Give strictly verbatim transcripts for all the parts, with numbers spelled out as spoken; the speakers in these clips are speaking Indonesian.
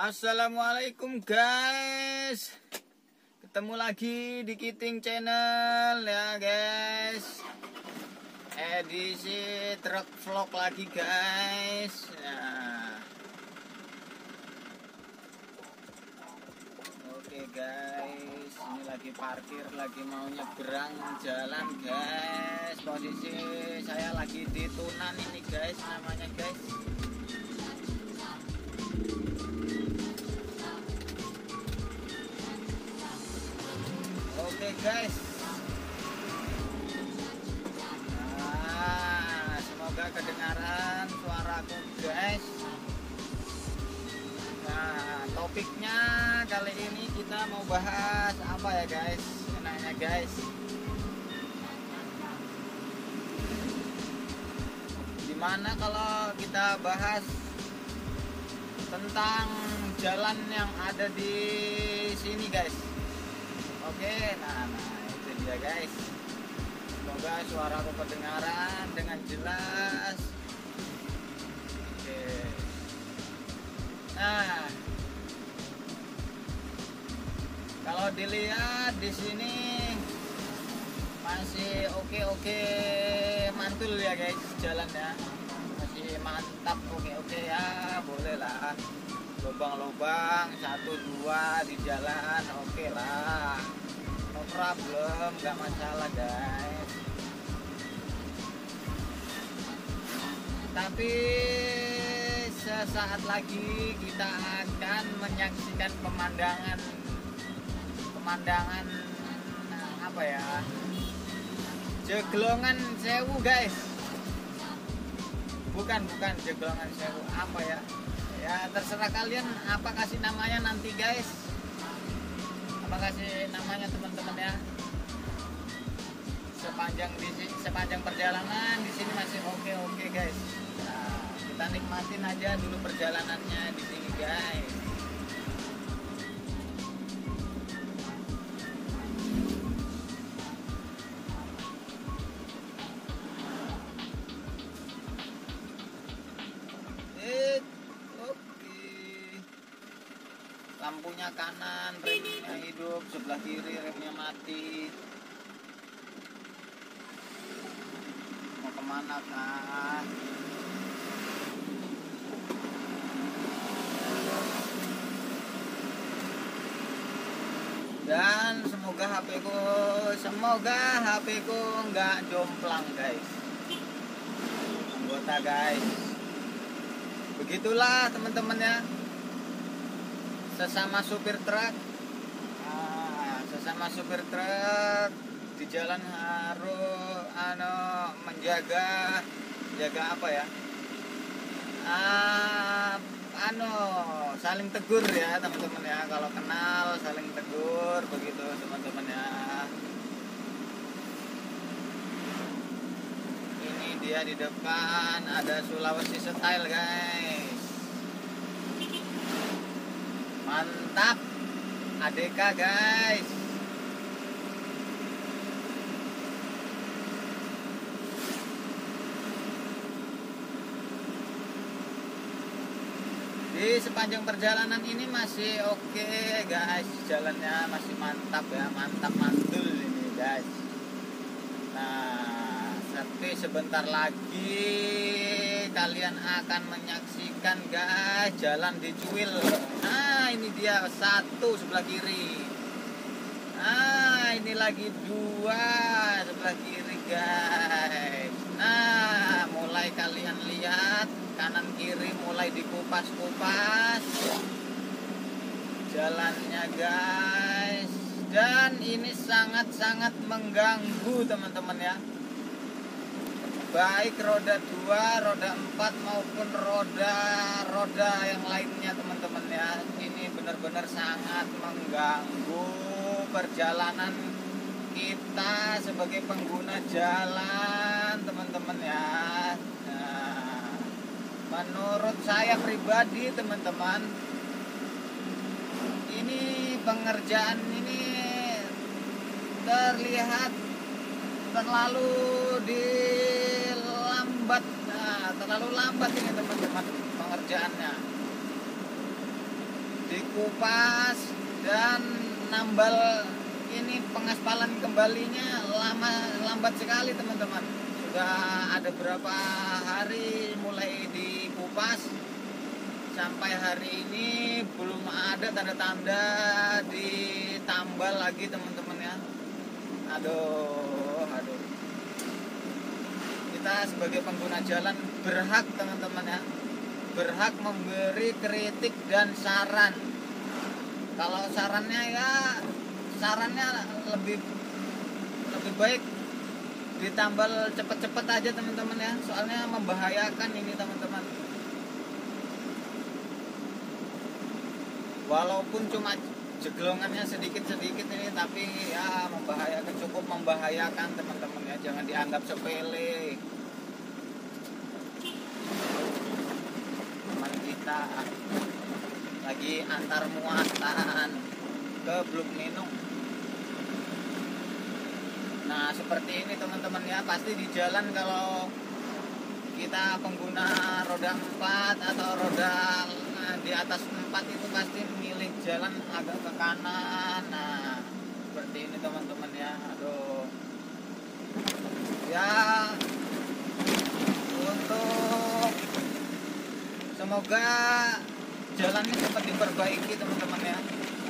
Assalamualaikum guys, ketemu lagi di Qthink Channel ya guys. Edisi truk vlog lagi guys. Nah. Oke guys, ini lagi parkir, lagi mau nyebrang jalan guys. Posisi saya lagi di Tunan ini guys, namanya guys. Oke guys, nah, semoga kedengaran suaraku guys. Nah, topiknya kali ini kita mau bahas apa ya guys, enaknya guys, dimana kalau kita bahas tentang jalan yang ada di sini guys. Oke, nah, nah itu dia guys. Semoga suaraku kedengaran dengan jelas. Oke. Nah, kalau dilihat di sini masih oke-oke mantul ya guys jalannya. Masih mantap, oke-oke ya, boleh lah. Lubang-lubang satu dua di jalan, oke okay lah, no problem, nggak masalah guys. Tapi sesaat lagi kita akan menyaksikan pemandangan pemandangan apa ya, Jeglongan Sewu guys. Bukan bukan Jeglongan Sewu, apa ya? Ya terserah kalian apa kasih namanya nanti guys, apa kasih namanya teman-teman ya. Sepanjang di sepanjang perjalanan di sini masih oke oke guys. Nah, kita nikmatin aja dulu perjalanannya di sini guys. Lampunya kanan, remnya hidup, sebelah kiri remnya mati. Mau kemana kah? Dan semoga H P ku, semoga H P ku nggak jomplang guys. Anggota guys. Begitulah teman-teman ya. Sesama supir truk, nah, sesama supir truk di jalan harus ano menjaga, jaga apa ya? Ah, ano saling tegur ya teman-teman ya. Kalau kenal saling tegur begitu teman-teman ya. Ini dia di depan ada Sulawesi style guys. Mantap, A D K guys. Di sepanjang perjalanan ini masih oke guys, jalannya masih mantap ya, mantap mantul ini guys. Nah, seperti sebentar lagi kalian akan menyaksikan guys jalan di Juil. Nah, ini dia satu sebelah kiri. Nah, ini lagi dua sebelah kiri guys. Nah, mulai kalian lihat kanan kiri mulai dikupas-kupas jalannya guys. Dan ini sangat-sangat mengganggu teman-teman ya, baik roda dua, roda empat maupun roda roda yang lainnya teman-teman ya. Ini benar-benar sangat mengganggu perjalanan kita sebagai pengguna jalan teman-teman ya. Nah, menurut saya pribadi teman-teman, ini pengerjaan ini terlihat terlalu di Nah, terlalu lambat ini teman-teman pengerjaannya. dikupas dan nambal ini pengaspalan kembalinya lama lambat sekali teman-teman. Sudah ada berapa hari mulai dikupas sampai hari ini belum ada tanda-tanda ditambal lagi teman-teman ya. Aduh, aduh. Kita sebagai pengguna jalan berhak teman-teman ya. Berhak memberi kritik dan saran. Kalau sarannya ya sarannya lebih lebih baik ditambal cepet-cepet aja teman-teman ya. Soalnya membahayakan ini teman-teman. Walaupun cuma jeglongannya sedikit-sedikit ini, tapi ya membahayakan, cukup membahayakan teman-teman ya. Jangan dianggap sepele. Teman kita lagi antar muatan ke Blok Ninung. Nah seperti ini teman-teman ya, pasti di jalan kalau kita pengguna roda empat atau roda di atas empat itu pasti milih jalan agak ke kanan. Nah seperti ini teman-teman ya. Aduh ya, untuk semoga jalannya cepat diperbaiki teman-teman ya.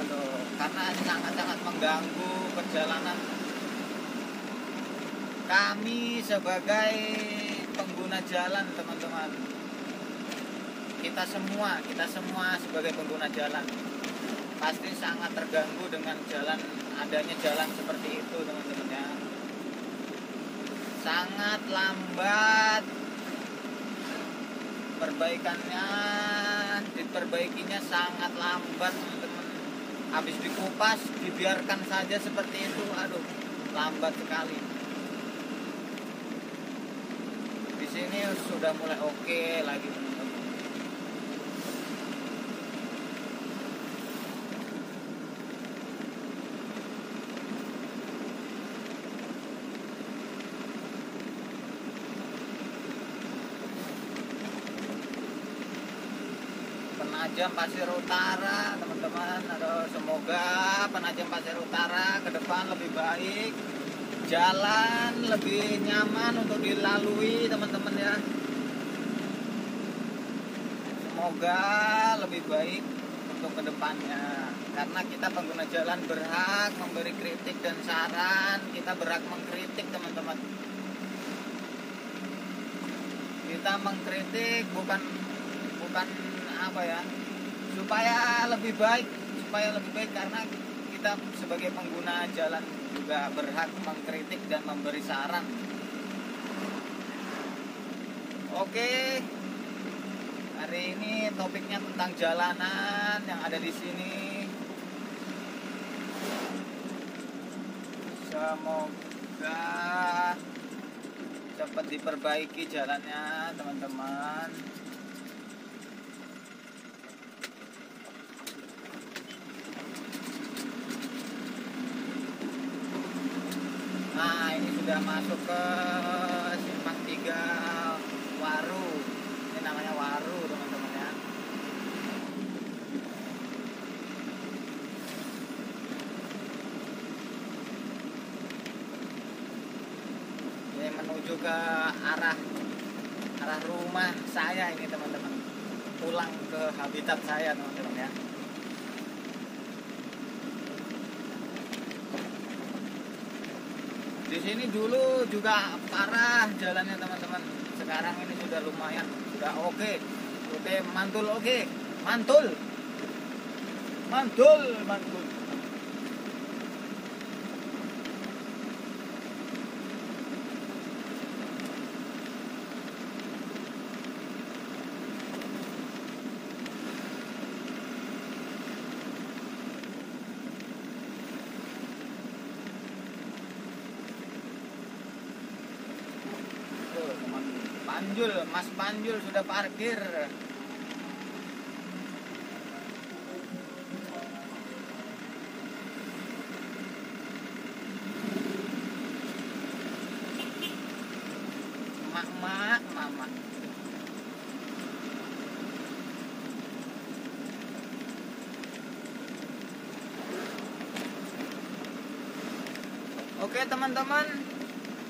Aduh, karena sangat-sangat mengganggu perjalanan kami sebagai pengguna jalan teman-teman. Kita semua, kita semua sebagai pengguna jalan pasti sangat terganggu dengan jalan, adanya jalan seperti itu teman-teman ya. Sangat lambat perbaikannya, diperbaikinya sangat lambat teman-teman. Habis dikupas dibiarkan saja seperti itu, aduh lambat sekali. Di sini sudah mulai oke lagi teman-teman. Penajam Paser Utara teman-teman, semoga Penajam Paser Utara ke depan lebih baik, jalan lebih nyaman untuk dilalui teman-teman ya. Semoga lebih baik untuk kedepannya, karena kita pengguna jalan berhak memberi kritik dan saran, kita berhak mengkritik teman-teman. Kita mengkritik bukan bukan apa ya, supaya lebih baik, supaya lebih baik karena kita sebagai pengguna jalan juga berhak mengkritik dan memberi saran. Oke, hari ini topiknya tentang jalanan yang ada di sini. Semoga cepat diperbaiki jalannya teman-teman. Nah ini sudah masuk ke Simpang tiga Waru. Ini namanya Waru teman-teman ya. Ini menuju ke arah arah rumah saya ini teman-teman. Pulang ke habitat saya teman-teman ya. Di sini dulu juga parah jalannya teman-teman. Sekarang ini sudah lumayan, sudah oke. Oke, mantul oke. Mantul. Mantul, mantul. Panjul, Mas Panjul sudah parkir. Mak-mak, mama. Oke teman-teman,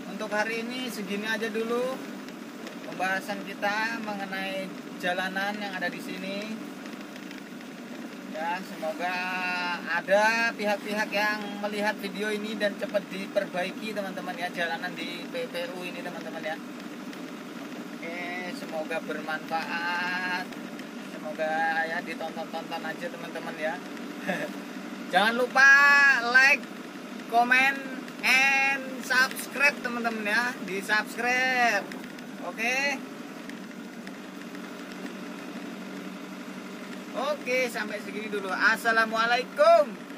untuk hari ini segini aja dulu pembahasan kita mengenai jalanan yang ada di sini. Ya, semoga ada pihak-pihak yang melihat video ini dan cepat diperbaiki teman-teman ya, jalanan di P P U ini teman-teman ya. Oke, semoga bermanfaat. Semoga ya ditonton-tonton aja teman-teman ya. Jangan lupa like, comment, and subscribe teman-teman ya, di subscribe. Oke. Oke, sampai segini dulu. Assalamualaikum.